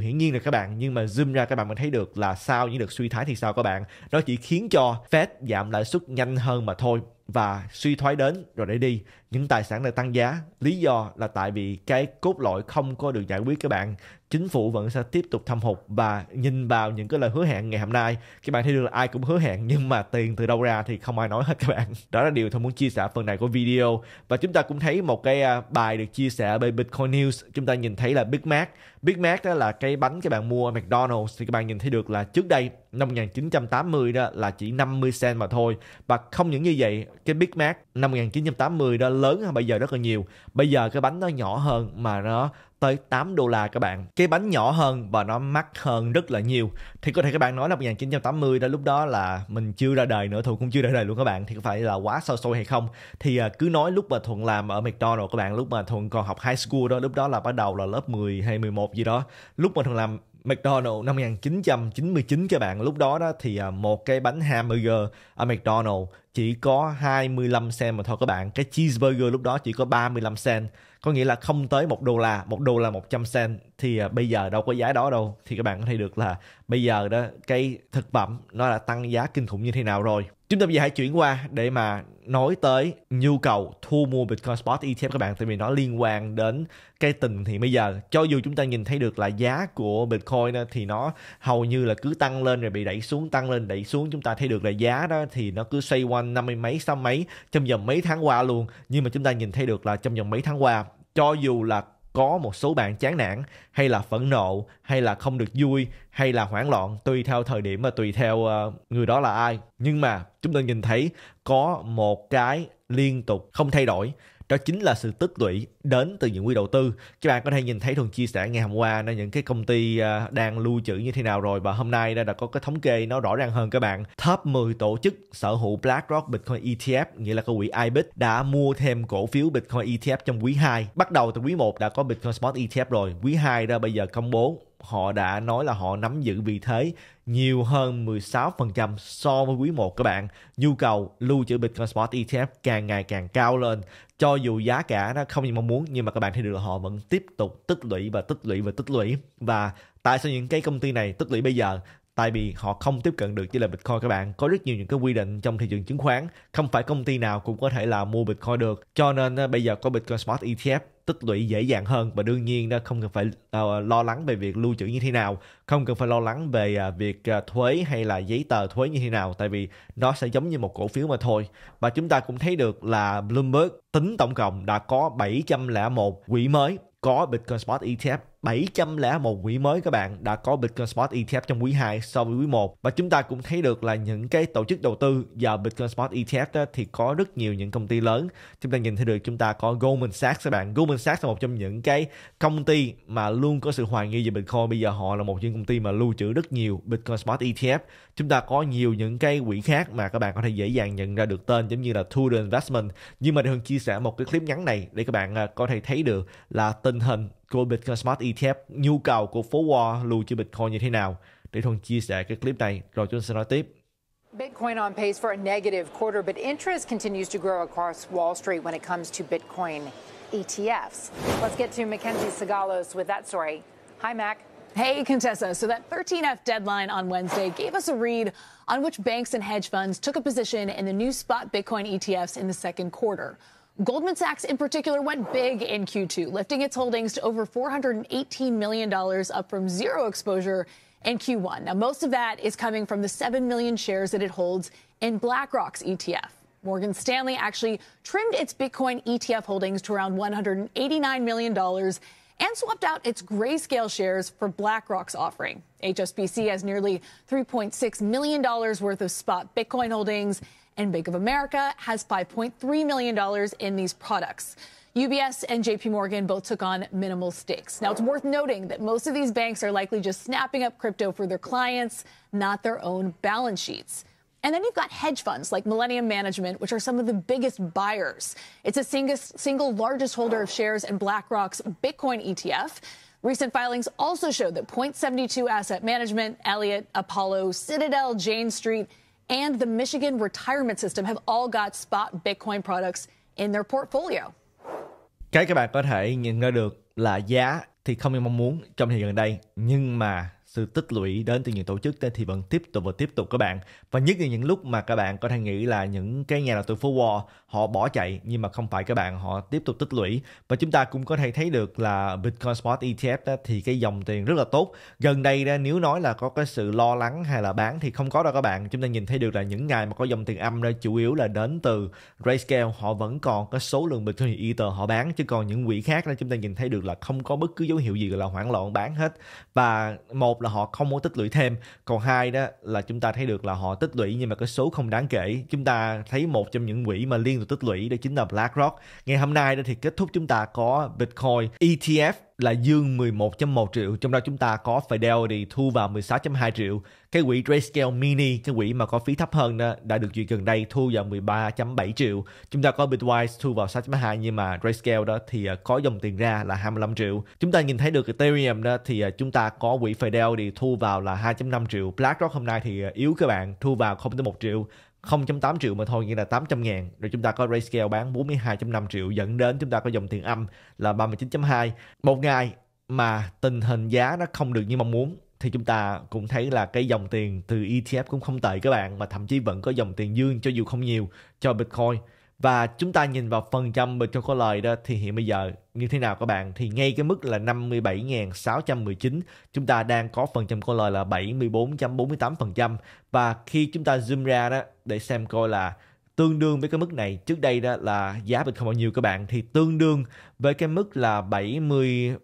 hiển nhiên rồi các bạn. Nhưng mà zoom ra các bạn mới thấy được là sau những đợt suy thoái thì sao các bạn? Nó chỉ khiến cho Fed giảm lãi suất nhanh hơn mà thôi, và suy thoái đến rồi để đi, những tài sản lại tăng giá. Lý do là tại vì cái cốt lõi không có được giải quyết các bạn. Chính phủ vẫn sẽ tiếp tục thâm hụt. Và nhìn vào những cái lời hứa hẹn ngày hôm nay, các bạn thấy được là ai cũng hứa hẹn, nhưng mà tiền từ đâu ra thì không ai nói hết các bạn. Đó là điều tôi muốn chia sẻ phần này của video. Và chúng ta cũng thấy một cái bài được chia sẻ bởi Bitcoin News. Chúng ta nhìn thấy là Big Mac. Big Mac đó là cái bánh các bạn mua ở McDonald's. Thì các bạn nhìn thấy được là trước đây năm 1980 đó là chỉ 50 cent mà thôi. Và không những như vậy, cái Big Mac năm 1980 đó lớn hơn bây giờ rất là nhiều. Bây giờ cái bánh nó nhỏ hơn mà nó tới 8 đô la các bạn. Cái bánh nhỏ hơn và nó mắc hơn rất là nhiều. Thì có thể các bạn nói là 1980 đó, lúc đó là mình chưa ra đời nữa, Thuận cũng chưa ra đời luôn các bạn, thì có phải là quá xa xôi hay không? Thì cứ nói lúc mà Thuận làm ở McDonald's các bạn, lúc mà Thuận còn học high school đó, lúc đó là bắt đầu là lớp 10 hay 11 gì đó. Lúc mà Thuận làm McDonald's năm 1999 các bạn, lúc đó thì một cái bánh hamburger ở McDonald's chỉ có 25 cent mà thôi các bạn. Cái cheeseburger lúc đó chỉ có 35 cent. Có nghĩa là không tới 1 đô la, 1 đô la 100 cent. Thì bây giờ đâu có giá đó đâu. Thì các bạn có thấy được là bây giờ đó cái thực phẩm nó đã tăng giá kinh khủng như thế nào rồi. Chúng ta bây giờ hãy chuyển qua để mà nói tới nhu cầu thu mua Bitcoin Spot ETF các bạn. Tại vì nó liên quan đến cái tình thì bây giờ. Cho dù chúng ta nhìn thấy được là giá của Bitcoin thì nó hầu như là cứ tăng lên rồi bị đẩy xuống, tăng lên đẩy xuống. Chúng ta thấy được là giá đó thì nó cứ xoay quanh 50 mấy, 60 mấy trong vòng mấy tháng qua luôn. Nhưng mà chúng ta nhìn thấy được là trong vòng mấy tháng qua, cho dù là có một số bạn chán nản hay là phẫn nộ hay là không được vui hay là hoảng loạn, tùy theo thời điểm và tùy theo người đó là ai. Nhưng mà chúng ta nhìn thấy có một cái liên tục không thay đổi, đó chính là sự tích lũy đến từ những quỹ đầu tư. Các bạn có thể nhìn thấy Thuận chia sẻ ngày hôm qua những cái công ty đang lưu trữ như thế nào rồi, và hôm nay đã có cái thống kê nó rõ ràng hơn các bạn. Top 10 tổ chức sở hữu BlackRock Bitcoin ETF, nghĩa là cái quỹ IBIT, đã mua thêm cổ phiếu Bitcoin ETF trong quý 2. Bắt đầu từ quý 1 đã có Bitcoin Spot ETF rồi, quý 2 ra bây giờ công bố họ đã nói là họ nắm giữ vị thế nhiều hơn 16% so với quý 1 các bạn. Nhu cầu lưu trữ Bitcoin Spot ETF càng ngày càng cao lên. Cho dù giá cả nó không như mong muốn, nhưng mà các bạn thấy được là họ vẫn tiếp tục tích lũy và tích lũy và tích lũy. Và tại sao những cái công ty này tích lũy bây giờ? Tại vì họ không tiếp cận được chỉ là Bitcoin các bạn. Có rất nhiều những cái quy định trong thị trường chứng khoán, không phải công ty nào cũng có thể là mua Bitcoin được. Cho nên bây giờ có Bitcoin Spot ETF, tích lũy dễ dàng hơn, và đương nhiên không cần phải lo lắng về việc lưu trữ như thế nào, không cần phải lo lắng về việc thuế hay là giấy tờ thuế như thế nào, tại vì nó sẽ giống như một cổ phiếu mà thôi. Và chúng ta cũng thấy được là Bloomberg tính tổng cộng đã có 701 quỹ mới có Bitcoin Spot ETF, 701 quỹ mới các bạn đã có Bitcoin Spot ETF trong quý 2 so với quý 1. Và chúng ta cũng thấy được là những cái tổ chức đầu tư vào Bitcoin Spot ETF đó, thì có rất nhiều những công ty lớn. Chúng ta nhìn thấy được chúng ta có Goldman Sachs các bạn. Goldman Sachs là một trong những cái công ty mà luôn có sự hoài nghi về Bitcoin. Bây giờ họ là một trong những công ty mà lưu trữ rất nhiều Bitcoin Spot ETF. Chúng ta có nhiều những cái quỹ khác mà các bạn có thể dễ dàng nhận ra được tên, giống như là Tudor Investment. Nhưng mà Thuận chia sẻ một cái clip ngắn này để các bạn có thể thấy được là tình hình của Bitcoin Spot ETF, nhu cầu của phố Wall lưu trữ Bitcoin như thế nào. Để Thuận chia sẻ cái clip này rồi chúng sẽ nói tiếp. Bitcoin on pace for a negative quarter, but interest continues to grow across Wall Street when it comes to Bitcoin ETFs. Let's get to Mackenzie Sagalos with that story. Hi, Mac. Hey, Contessa. So that 13F deadline on Wednesday gave us a read on which banks and hedge funds took a position in the new spot Bitcoin ETFs in the second quarter. Goldman Sachs in particular went big in Q2, lifting its holdings to over $418 million, up from zero exposure in Q1. Now, most of that is coming from the 7 million shares that it holds in BlackRock's ETF. Morgan Stanley actually trimmed its Bitcoin ETF holdings to around $189 million and swapped out its Grayscale shares for BlackRock's offering. HSBC has nearly $3.6 million worth of spot Bitcoin holdings, and Bank of America has $5.3 million in these products. UBS and JP Morgan both took on minimal stakes. Now, it's worth noting that most of these banks are likely just snapping up crypto for their clients, not their own balance sheets. And then you've got hedge funds like Millennium Management, which are some of the biggest buyers. It's a single largest holder of shares in BlackRock's Bitcoin ETF. Recent filings also showed that Point72 Asset Management, Elliott, Apollo, Citadel, Jane Street, and the Michigan retirement system have all got spot Bitcoin products in their portfolio. Cái các bạn có thể nhìn ra được là giá thì không như mong muốn trong thời gian gần đây, nhưng mà sự tích lũy đến từ những tổ chức thì vẫn tiếp tục các bạn. Và nhất là những lúc mà các bạn có thể nghĩ là những cái nhà đầu tư phố Wall họ bỏ chạy, nhưng mà không phải các bạn, họ tiếp tục tích lũy. Và chúng ta cũng có thể thấy được là Bitcoin Spot ETF thì cái dòng tiền rất là tốt. Gần đây nếu nói là có cái sự lo lắng hay là bán thì không có đâu các bạn. Chúng ta nhìn thấy được là những ngày mà có dòng tiền âm chủ yếu là đến từ Grayscale, họ vẫn còn có số lượng Bitcoin Ether họ bán, chứ còn những quỹ khác chúng ta nhìn thấy được là không có bất cứ dấu hiệu gì là hoảng loạn bán hết. Và một là họ không muốn tích lũy thêm, còn hai là chúng ta thấy được là họ tích lũy nhưng mà cái số không đáng kể. Chúng ta thấy một trong những quỹ mà liên tục tích lũy đó chính là BlackRock. Ngày hôm nay thì kết thúc chúng ta có Bitcoin ETF là dương 11.1 triệu, trong đó chúng ta có Fidelity thu vào 16.2 triệu. Cái quỹ Grayscale Mini, cái quỹ mà có phí thấp hơn đã được duyệt gần đây, thu vào 13.7 triệu. Chúng ta có Bitwise thu vào 6.2, nhưng mà Grayscale thì có dòng tiền ra là 25 triệu. Chúng ta nhìn thấy được Ethereum thì chúng ta có quỹ Fidelity thu vào là 2.5 triệu. BlackRock hôm nay thì yếu các bạn, thu vào 0.1 triệu. 0.8 triệu mà thôi, nghĩa là 800 ngàn. Rồi chúng ta có Grayscale bán 42.5 triệu, dẫn đến chúng ta có dòng tiền âm là 39.2. Một ngày mà tình hình giá nó không được như mong muốn thì chúng ta cũng thấy là cái dòng tiền từ ETF cũng không tệ các bạn, mà thậm chí vẫn có dòng tiền dương cho dù không nhiều cho Bitcoin. Và chúng ta nhìn vào phần trăm Bitcoin có lời thì hiện bây giờ như thế nào các bạn, thì ngay cái mức là 57.619 chúng ta đang có phần trăm có lời là 74.48%. Và khi chúng ta zoom ra để xem coi là tương đương với cái mức này. Trước đây đó là giá Bitcoin bao nhiêu các bạn, thì tương đương với cái mức là 74%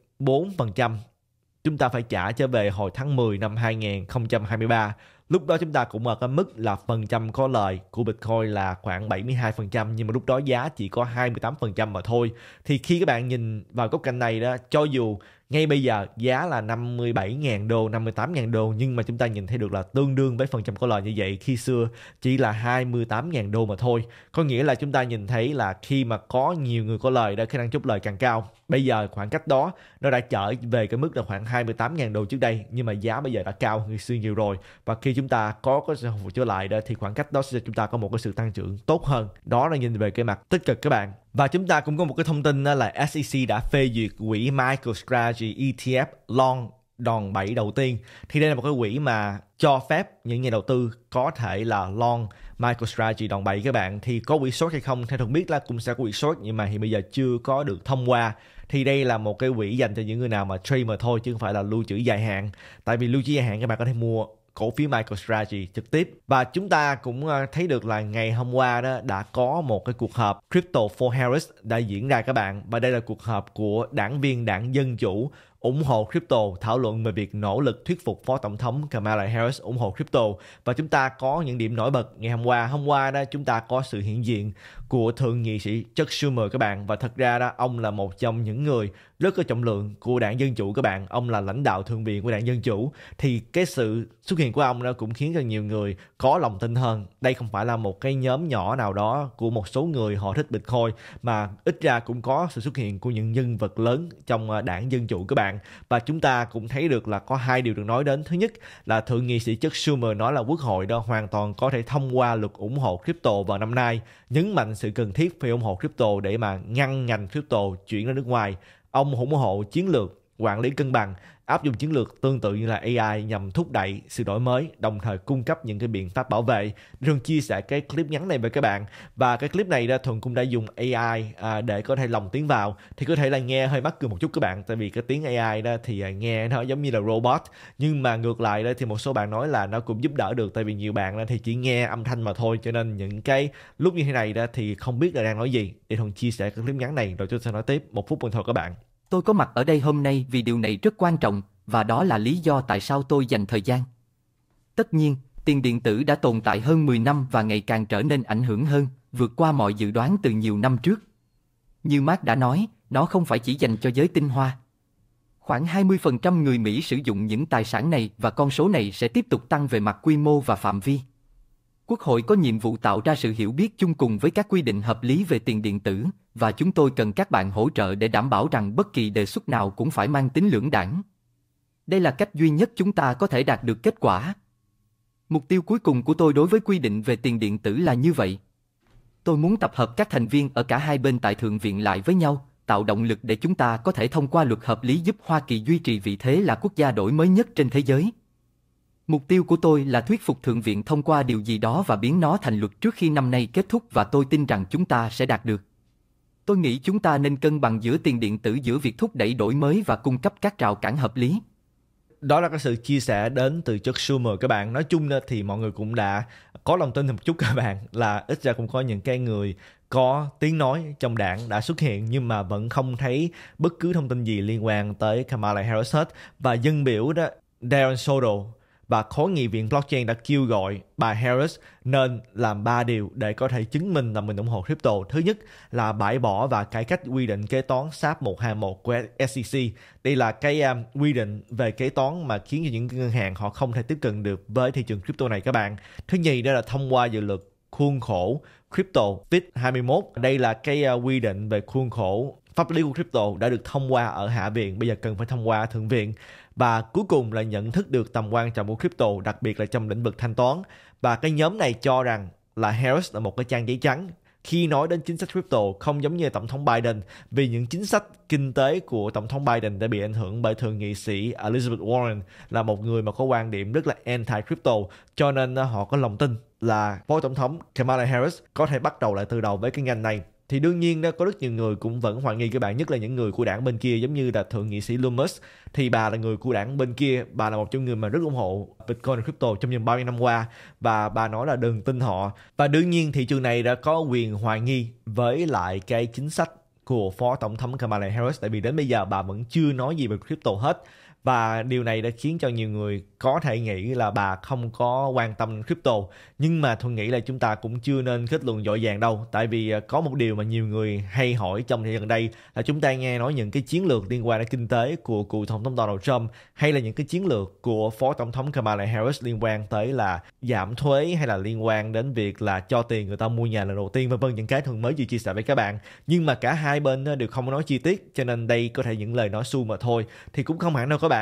chúng ta phải trả trở về hồi tháng 10 năm 2023. Lúc đó chúng ta cũng ở cái mức là phần trăm có lời của Bitcoin là khoảng 72%, nhưng mà lúc đó giá chỉ có 28% mà thôi. Thì khi các bạn nhìn vào góc cạnh này đó, cho dù ngay bây giờ giá là 57.000 đô, 58.000 đô, nhưng mà chúng ta nhìn thấy được là tương đương với phần trăm có lời như vậy khi xưa chỉ là 28.000 đô mà thôi. Có nghĩa là chúng ta nhìn thấy là khi mà có nhiều người có lời đó, khả năng chốt lời càng cao. Bây giờ khoảng cách đó nó đã trở về cái mức là khoảng 28.000 đô trước đây, nhưng mà giá bây giờ đã cao hơn xưa nhiều rồi. Và khi chúng ta có sự hồi phục trở lại đó thì khoảng cách đó sẽ cho chúng ta có một cái sự tăng trưởng tốt hơn. Đó là nhìn về cái mặt tích cực các bạn. Và chúng ta cũng có một cái thông tin là SEC đã phê duyệt quỹ MicroStrategy ETF Long đòn bẩy đầu tiên. Thì đây là một cái quỹ mà cho phép những nhà đầu tư có thể là long MicroStrategy đòn bẩy các bạn. Thì có quỹ short hay không? Theo thường biết là cũng sẽ có quỹ short, nhưng mà hiện bây giờ chưa có được thông qua. Thì đây là một cái quỹ dành cho những người nào mà trade mà thôi, chứ không phải là lưu trữ dài hạn. Tại vì lưu trữ dài hạn các bạn có thể mua cổ phiếu MicroStrategy trực tiếp. Và chúng ta cũng thấy được là ngày hôm qua đó đã có một cái cuộc họp Crypto for Harris đã diễn ra các bạn. Và đây là cuộc họp của đảng viên đảng Dân Chủ ủng hộ crypto, thảo luận về việc nỗ lực thuyết phục Phó Tổng thống Kamala Harris ủng hộ crypto. Và chúng ta có những điểm nổi bật ngày hôm qua. Hôm qua đó chúng ta có sự hiện diện của Thượng nghị sĩ Chuck Schumer các bạn. Và thật ra đó ông là một trong những người rất có trọng lượng của đảng Dân Chủ các bạn. Ông là lãnh đạo thượng viện của đảng Dân Chủ. Thì cái sự xuất hiện của ông đó cũng khiến cho nhiều người có lòng tin hơn. Đây không phải là một cái nhóm nhỏ nào đó của một số người họ thích Bitcoin, mà ít ra cũng có sự xuất hiện của những nhân vật lớn trong đảng Dân Chủ các bạn. Và chúng ta cũng thấy được là có hai điều được nói đến. Thứ nhất là Thượng nghị sĩ Chuck Schumer nói là Quốc hội đó hoàn toàn có thể thông qua luật ủng hộ crypto vào năm nay, nhấn mạnh sự cần thiết phải ủng hộ crypto để mà ngăn ngành crypto chuyển ra nước ngoài. Ông ủng hộ chiến lược quản lý cân bằng, áp dụng chiến lược tương tự như là AI nhằm thúc đẩy sự đổi mới, đồng thời cung cấp những cái biện pháp bảo vệ. Thường chia sẻ cái clip ngắn này với các bạn. Và cái clip này đó Thuận cũng đã dùng AI để có thể lồng tiếng vào. Thì có thể là nghe hơi mắc cười một chút các bạn, tại vì cái tiếng AI đó thì nghe nó giống như là robot. Nhưng mà ngược lại đó thì một số bạn nói là nó cũng giúp đỡ được, tại vì nhiều bạn đó thì chỉ nghe âm thanh mà thôi. Cho nên những cái lúc như thế này đó thì không biết là đang nói gì. Để Thuận chia sẻ cái clip ngắn này rồi chúng ta nói tiếp. 1 phút thôi các bạn. Tôi có mặt ở đây hôm nay vì điều này rất quan trọng, và đó là lý do tại sao tôi dành thời gian. Tất nhiên, tiền điện tử đã tồn tại hơn 10 năm và ngày càng trở nên ảnh hưởng hơn, vượt qua mọi dự đoán từ nhiều năm trước. Như Marx đã nói, nó không phải chỉ dành cho giới tinh hoa. Khoảng 20% người Mỹ sử dụng những tài sản này và con số này sẽ tiếp tục tăng về mặt quy mô và phạm vi. Quốc hội có nhiệm vụ tạo ra sự hiểu biết chung cùng với các quy định hợp lý về tiền điện tử, và chúng tôi cần các bạn hỗ trợ để đảm bảo rằng bất kỳ đề xuất nào cũng phải mang tính lưỡng đảng. Đây là cách duy nhất chúng ta có thể đạt được kết quả. Mục tiêu cuối cùng của tôi đối với quy định về tiền điện tử là như vậy. Tôi muốn tập hợp các thành viên ở cả hai bên tại Thượng viện lại với nhau, tạo động lực để chúng ta có thể thông qua luật hợp lý giúp Hoa Kỳ duy trì vị thế là quốc gia đổi mới nhất trên thế giới. Mục tiêu của tôi là thuyết phục Thượng viện thông qua điều gì đó và biến nó thành luật trước khi năm nay kết thúc, và tôi tin rằng chúng ta sẽ đạt được. Tôi nghĩ chúng ta nên cân bằng giữa tiền điện tử, giữa việc thúc đẩy đổi mới và cung cấp các rào cản hợp lý. Đó là cái sự chia sẻ đến từ Chuck Schumer các bạn. Nói chung thì mọi người cũng đã có lòng tin một chút các bạn, là ít ra cũng có những cái người có tiếng nói trong đảng đã xuất hiện, nhưng mà vẫn không thấy bất cứ thông tin gì liên quan tới Kamala Harris hết. Và dân biểu đó Darren Sodol và khối nghị viện blockchain đã kêu gọi bà Harris nên làm 3 điều để có thể chứng minh là mình ủng hộ crypto. Thứ nhất là bãi bỏ và cải cách quy định kế toán SAP 121 của SEC. Đây là cái quy định về kế toán mà khiến cho những ngân hàng họ không thể tiếp cận được với thị trường crypto này các bạn. Thứ nhì đó là thông qua dự luật khuôn khổ crypto FIT21. Đây là cái quy định về khuôn khổ pháp lý của crypto đã được thông qua ở Hạ viện, bây giờ cần phải thông qua Thượng viện. Và cuối cùng là nhận thức được tầm quan trọng của crypto, đặc biệt là trong lĩnh vực thanh toán. Và cái nhóm này cho rằng là Harris là một cái trang giấy trắng khi nói đến chính sách crypto, không giống như Tổng thống Biden, vì những chính sách kinh tế của Tổng thống Biden đã bị ảnh hưởng bởi Thượng nghị sĩ Elizabeth Warren, là một người mà có quan điểm rất là anti-crypto, cho nên họ có lòng tin là Phó Tổng thống Kamala Harris có thể bắt đầu lại từ đầu với cái ngành này. thì đương nhiên đó, có rất nhiều người cũng vẫn hoài nghi các bạn, nhất là những người của đảng bên kia, giống như là thượng nghị sĩ Lummis, thì bà là người của đảng bên kia, bà là một trong người mà rất ủng hộ Bitcoin và crypto trong vòng 30 năm qua, và bà nói là đừng tin họ. Và đương nhiên thị trường này đã có quyền hoài nghi với lại cái chính sách của Phó Tổng thống Kamala Harris, tại vì đến bây giờ bà vẫn chưa nói gì về crypto hết. Và điều này đã khiến cho nhiều người có thể nghĩ là bà không có quan tâm crypto. Nhưng mà tôi nghĩ là chúng ta cũng chưa nên kết luận dội dàng đâu. Tại vì có một điều mà nhiều người hay hỏi trong thời gian gần đây là chúng ta nghe nói những cái chiến lược liên quan đến kinh tế của cựu Tổng thống Donald Trump, hay là những cái chiến lược của Phó Tổng thống Kamala Harris liên quan tới là giảm thuế, hay là liên quan đến việc là cho tiền người ta mua nhà lần đầu tiên, vân vân, những cái thường mới vừa chia sẻ với các bạn. Nhưng mà cả hai bên đều không nói chi tiết, cho nên đây có thể những lời nói suông mà thôi, thì cũng không hẳn đâu các bạn.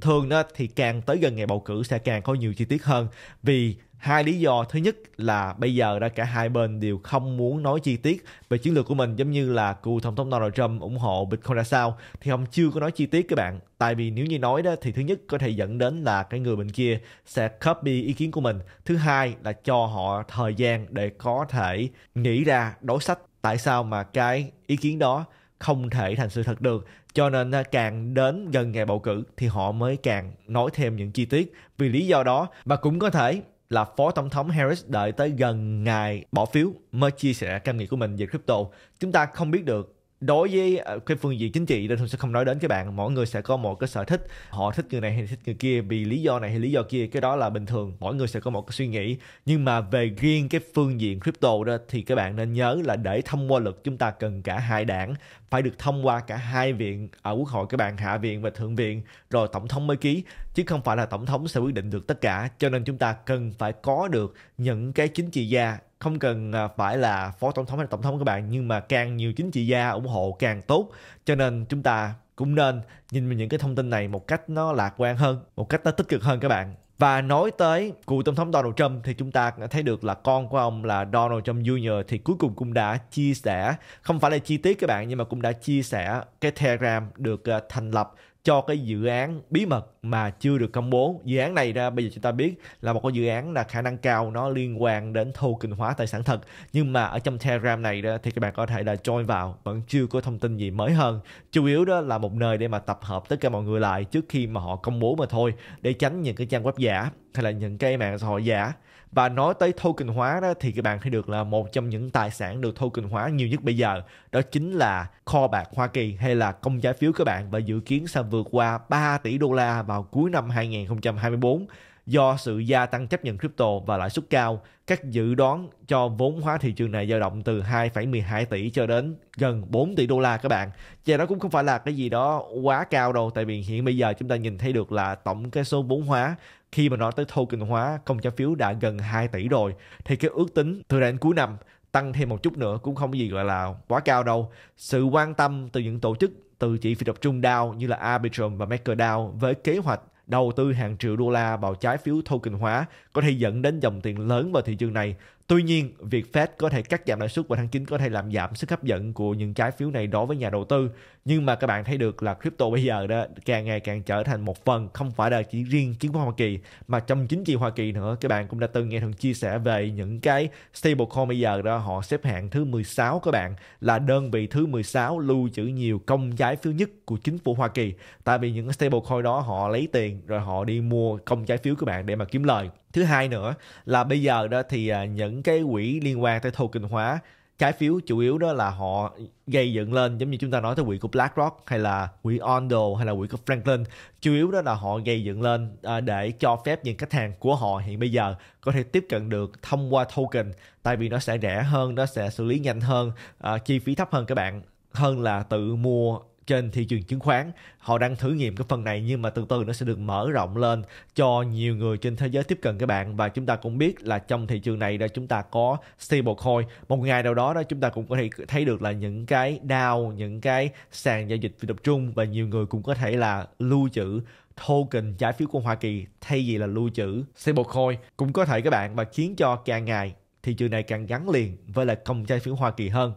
Thường đó thì càng tới gần ngày bầu cử sẽ càng có nhiều chi tiết hơn, vì hai lý do. Thứ nhất là bây giờ đã cả hai bên đều không muốn nói chi tiết về chiến lược của mình, giống như là cựu Tổng thống Donald Trump ủng hộ Bitcoin ra sao thì ông chưa có nói chi tiết các bạn. Tại vì nếu như nói đó thì thứ nhất có thể dẫn đến là cái người bên kia sẽ copy ý kiến của mình. Thứ hai là cho họ thời gian để có thể nghĩ ra đối sách tại sao mà cái ý kiến đó không thể thành sự thật được. Cho nên càng đến gần ngày bầu cử thì họ mới càng nói thêm những chi tiết vì lý do đó. Và cũng có thể là Phó Tổng thống Harris đợi tới gần ngày bỏ phiếu mới chia sẻ cảm nghĩ của mình về crypto. Chúng ta không biết được. Đối với cái phương diện chính trị nên tôi sẽ không nói đến các bạn. Mỗi người sẽ có một cái sở thích, họ thích người này hay thích người kia vì lý do này hay lý do kia, cái đó là bình thường, mỗi người sẽ có một cái suy nghĩ. Nhưng mà về riêng cái phương diện crypto đó thì các bạn nên nhớ là để thông qua luật chúng ta cần cả hai đảng, phải được thông qua cả hai viện ở Quốc hội các bạn, Hạ viện và Thượng viện, rồi Tổng thống mới ký, chứ không phải là Tổng thống sẽ quyết định được tất cả. Cho nên chúng ta cần phải có được những cái chính trị gia, không cần phải là Phó Tổng thống hay Tổng thống các bạn, nhưng mà càng nhiều chính trị gia ủng hộ càng tốt. Cho nên chúng ta cũng nên nhìn vào những cái thông tin này một cách nó lạc quan hơn, một cách nó tích cực hơn các bạn. Và nói tới cựu Tổng thống Donald Trump thì chúng ta thấy được là con của ông là Donald Trump Jr. thì cuối cùng cũng đã chia sẻ, không phải là chi tiết các bạn, nhưng mà cũng đã chia sẻ cái Telegram được thành lập cho cái dự án bí mật mà chưa được công bố. Dự án này ra bây giờ chúng ta biết là một cái dự án là khả năng cao nó liên quan đến token hóa tài sản thật, nhưng mà ở trong Telegram này đó thì các bạn có thể là join vào, vẫn chưa có thông tin gì mới hơn. Chủ yếu đó là một nơi để mà tập hợp tất cả mọi người lại trước khi mà họ công bố mà thôi, để tránh những cái trang web giả hay là những cái mạng xã hội giả. Và nói tới token hóa đó thì các bạn thấy được là một trong những tài sản được token hóa nhiều nhất bây giờ đó chính là kho bạc Hoa Kỳ hay là công trái phiếu các bạn, và dự kiến sẽ vượt qua 3 tỷ đô la vào cuối năm 2024 do sự gia tăng chấp nhận crypto và lãi suất cao. Các dự đoán cho vốn hóa thị trường này dao động từ 2,12 tỷ cho đến gần 4 tỷ đô la các bạn. Và đó cũng không phải là cái gì đó quá cao đâu, tại vì hiện bây giờ chúng ta nhìn thấy được là tổng cái số vốn hóa khi mà nói tới token hóa công trái phiếu đã gần 2 tỷ rồi, thì cái ước tính từ đến cuối năm tăng thêm một chút nữa cũng không có gì gọi là quá cao đâu. Sự quan tâm từ những tổ chức từ chỉ phi tập trung DAO như là Arbitrum và MakerDAO với kế hoạch đầu tư hàng triệu đô la vào trái phiếu token hóa có thể dẫn đến dòng tiền lớn vào thị trường này. Tuy nhiên, việc Fed có thể cắt giảm lãi suất vào tháng 9 có thể làm giảm sức hấp dẫn của những trái phiếu này đối với nhà đầu tư. Nhưng mà các bạn thấy được là crypto bây giờ đó càng ngày càng trở thành một phần, không phải là chỉ riêng chứng khoán Hoa Kỳ mà trong chính trị Hoa Kỳ nữa. Các bạn cũng đã từng nghe Thuận chia sẻ về những cái stablecoin bây giờ đó họ xếp hạng thứ 16 các bạn, là đơn vị thứ 16 lưu trữ nhiều công trái phiếu nhất của chính phủ Hoa Kỳ. Tại vì những stablecoin đó họ lấy tiền rồi họ đi mua công trái phiếu các bạn để mà kiếm lời. Thứ hai nữa là bây giờ đó thì những cái quỹ liên quan tới token hóa trái phiếu chủ yếu đó là họ gây dựng lên, giống như chúng ta nói tới quỹ của BlackRock hay là quỹ Ondo hay là quỹ của Franklin, chủ yếu đó là họ gây dựng lên để cho phép những khách hàng của họ hiện bây giờ có thể tiếp cận được thông qua token, tại vì nó sẽ rẻ hơn, nó sẽ xử lý nhanh hơn, chi phí thấp hơn các bạn, hơn là tự mua trên thị trường chứng khoán. Họ đang thử nghiệm cái phần này nhưng mà từ từ nó sẽ được mở rộng lên cho nhiều người trên thế giới tiếp cận các bạn. Và chúng ta cũng biết là trong thị trường này đã chúng ta có stablecoin, một ngày nào đó đó chúng ta cũng có thể thấy được là những cái DAO, những cái sàn giao dịch phi tập trung và nhiều người cũng có thể là lưu trữ token trái phiếu của Hoa Kỳ thay vì là lưu trữ stablecoin cũng có thể các bạn, và khiến cho càng ngày thị trường này càng gắn liền với là công trái phiếu Hoa Kỳ hơn.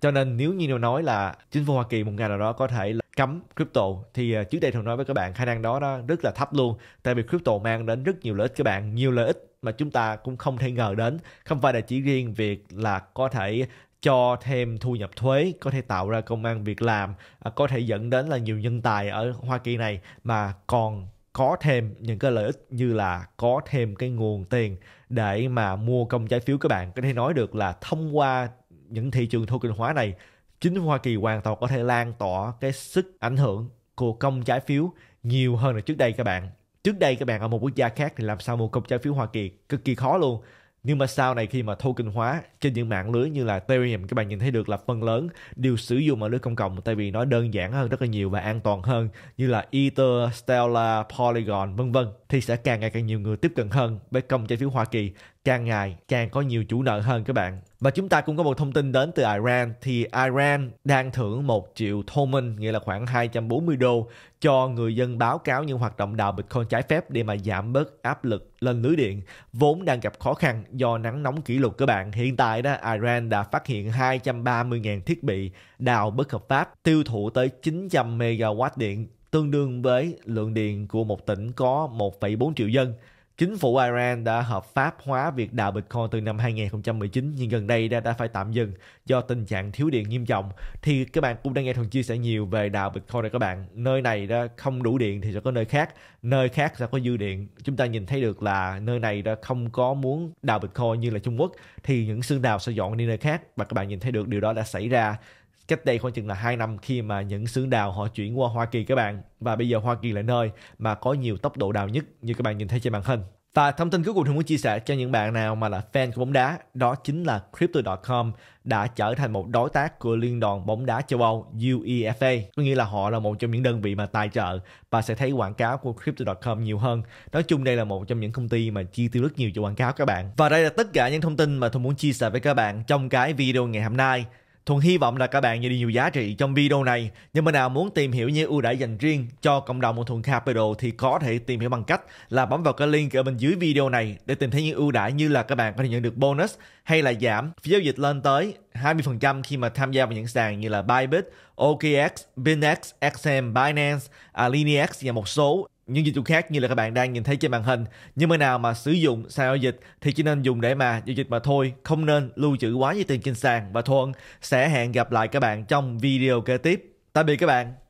Cho nên nếu như điều nói là chính phủ Hoa Kỳ một ngày nào đó có thể là cấm crypto thì trước đây thường nói với các bạn khả năng đó, đó rất là thấp luôn, tại vì crypto mang đến rất nhiều lợi ích các bạn, nhiều lợi ích mà chúng ta cũng không thể ngờ đến, không phải là chỉ riêng việc là có thể cho thêm thu nhập thuế, có thể tạo ra công ăn việc làm, có thể dẫn đến là nhiều nhân tài ở Hoa Kỳ này, mà còn có thêm những cái lợi ích như là có thêm cái nguồn tiền để mà mua công trái phiếu. Các bạn có thể nói được là thông qua những thị trường token hóa này, chính Hoa Kỳ hoàn toàn có thể lan tỏa cái sức ảnh hưởng của công trái phiếu nhiều hơn là trước đây các bạn. Trước đây các bạn ở một quốc gia khác thì làm sao mua công trái phiếu Hoa Kỳ cực kỳ khó luôn. Nhưng mà sau này khi mà token hóa trên những mạng lưới như là Ethereum, các bạn nhìn thấy được là phần lớn đều sử dụng mạng lưới công cộng, tại vì nó đơn giản hơn rất là nhiều và an toàn hơn, như là Ether, Stellar, Polygon vân vân, thì sẽ càng ngày càng nhiều người tiếp cận hơn với công trái phiếu Hoa Kỳ, càng ngày càng có nhiều chủ nợ hơn các bạn. Và chúng ta cũng có một thông tin đến từ Iran, thì Iran đang thưởng 1 triệu token, nghĩa là khoảng 240 đô cho người dân báo cáo những hoạt động đào Bitcoin trái phép để mà giảm bớt áp lực lên lưới điện vốn đang gặp khó khăn do nắng nóng kỷ lục các bạn. Hiện tại đó, Iran đã phát hiện 230.000 thiết bị đào bất hợp pháp, tiêu thụ tới 900 MW điện, tương đương với lượng điện của một tỉnh có 1,4 triệu dân. Chính phủ Iran đã hợp pháp hóa việc đào Bitcoin từ năm 2019, nhưng gần đây đã phải tạm dừng do tình trạng thiếu điện nghiêm trọng. Thì các bạn cũng đang nghe Thuận chia sẻ nhiều về đào Bitcoin này các bạn. Nơi này đã không đủ điện thì sẽ có nơi khác sẽ có dư điện. Chúng ta nhìn thấy được là nơi này đã không có muốn đào Bitcoin như là Trung Quốc, thì những xương đào sẽ dọn đi nơi khác. Và các bạn nhìn thấy được điều đó đã xảy ra cách đây khoảng chừng là 2 năm, khi mà những xưởng đào họ chuyển qua Hoa Kỳ các bạn. Và bây giờ Hoa Kỳ là nơi mà có nhiều tốc độ đào nhất như các bạn nhìn thấy trên màn hình. Và thông tin cuối cùng tôi muốn chia sẻ cho những bạn nào mà là fan của bóng đá, đó chính là Crypto.com đã trở thành một đối tác của Liên đoàn bóng đá châu Âu UEFA. Có nghĩa là họ là một trong những đơn vị mà tài trợ và sẽ thấy quảng cáo của Crypto.com nhiều hơn. Nói chung đây là một trong những công ty mà chi tiêu rất nhiều cho quảng cáo các bạn. Và đây là tất cả những thông tin mà tôi muốn chia sẻ với các bạn trong cái video ngày hôm nay. Thuận hy vọng là các bạn nhận được nhiều giá trị trong video này. Nhưng mà nào muốn tìm hiểu những ưu đãi dành riêng cho cộng đồng của Thuận Capital thì có thể tìm hiểu bằng cách là bấm vào cái link ở bên dưới video này để tìm thấy những ưu đãi, như là các bạn có thể nhận được bonus hay là giảm phí giao dịch lên tới 20% khi mà tham gia vào những sàn như là Bybit, OKX, Binance, XM, Binance, Alinex và một số những dịch vụ khác như là các bạn đang nhìn thấy trên màn hình. Nhưng mà nào mà sử dụng sàn giao dịch thì chỉ nên dùng để mà giao dịch mà thôi, không nên lưu trữ quá nhiều tiền trên sàn. Và Thuận sẽ hẹn gặp lại các bạn trong video kế tiếp. Tạm biệt các bạn.